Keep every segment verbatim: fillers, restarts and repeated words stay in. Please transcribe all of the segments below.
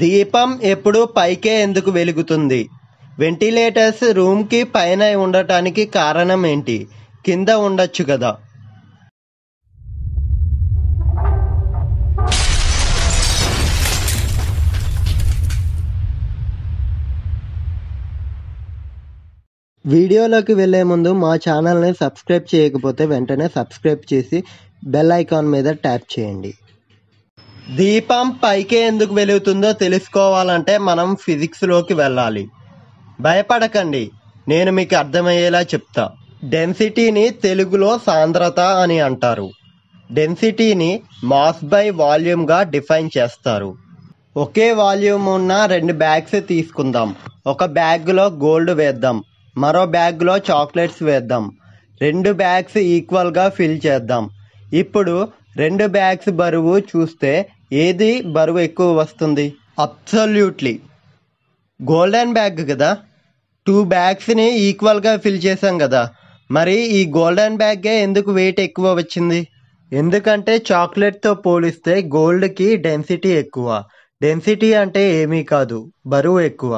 దీపం ఎప్పుడు పైకే ఎందుకు వెలుగుతుంది? వెంటిలేటర్స్ రూమ్కి పైన ఉండటానికి కారణం ఏంటి? కింద ఉండొచ్చు కదా. వీడియోలోకి వెళ్ళే ముందు మా ఛానల్ని సబ్స్క్రైబ్ చేయకపోతే వెంటనే సబ్స్క్రైబ్ చేసి బెల్ ఐకాన్ మీద ట్యాప్ చేయండి. దీపం పైకే ఎందుకు వెలుగుతుందో తెలుసుకోవాలంటే మనం ఫిజిక్స్లోకి వెళ్ళాలి. భయపడకండి, నేను మీకు అర్థమయ్యేలా చెప్తా. డెన్సిటీని తెలుగులో సాంద్రత అని అంటారు. డెన్సిటీని మాస్ బై వాల్యూమ్గా డిఫైన్ చేస్తారు. ఒకే వాల్యూమ్ ఉన్న రెండు బ్యాగ్స్ తీసుకుందాం. ఒక బ్యాగ్లో గోల్డ్ వేద్దాం, మరో బ్యాగ్లో చాక్లెట్స్ వేద్దాం. రెండు బ్యాగ్స్ ఈక్వల్గా ఫిల్ చేద్దాం. ఇప్పుడు రెండు బ్యాగ్స్ బరువు చూస్తే ఏది బరువు ఎక్కువ వస్తుంది? అబ్సల్యూట్లీ గోల్డెన్ బ్యాగ్ కదా. టూ బ్యాగ్స్ని ఈక్వల్గా ఫిల్ చేసాం కదా, మరి ఈ గోల్డెన్ బ్యాగే ఎందుకు వెయిట్ ఎక్కువ వచ్చింది? ఎందుకంటే చాక్లెట్తో పోలిస్తే గోల్డ్కి డెన్సిటీ ఎక్కువ. డెన్సిటీ అంటే ఏమీ కాదు, బరువు ఎక్కువ.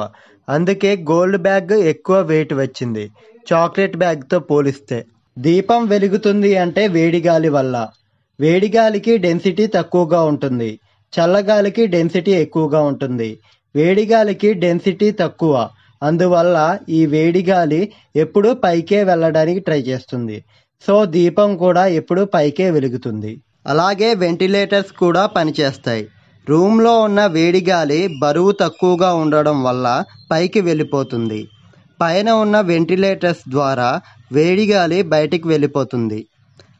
అందుకే గోల్డ్ బ్యాగ్ ఎక్కువ వెయిట్ వచ్చింది చాక్లెట్ బ్యాగ్తో పోలిస్తే. దీపం వెలుగుతుంది అంటే వేడిగాలి వల్ల. వేడిగాలికి డెన్సిటీ తక్కువగా ఉంటుంది, చల్లగాలికి డెన్సిటీ ఎక్కువగా ఉంటుంది. వేడిగాలికి డెన్సిటీ తక్కువ, అందువల్ల ఈ వేడిగాలి ఎప్పుడూ పైకే వెళ్ళడానికి ట్రై చేస్తుంది. సో దీపం కూడా ఎప్పుడూ పైకే వెలుగుతుంది. అలాగే వెంటిలేటర్స్ కూడా పనిచేస్తాయి. రూమ్లో ఉన్న వేడిగాలి బరువు తక్కువగా ఉండడం వల్ల పైకి వెళ్ళిపోతుంది. పైన ఉన్న వెంటిలేటర్స్ ద్వారా వేడిగాలి బయటికి వెళ్ళిపోతుంది.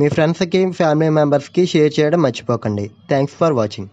మీ ఫ్రెండ్స్కి, ఫ్యామిలీ మెంబర్స్కి షేర్ చేయడం మర్చిపోకండి. Thanks for watching.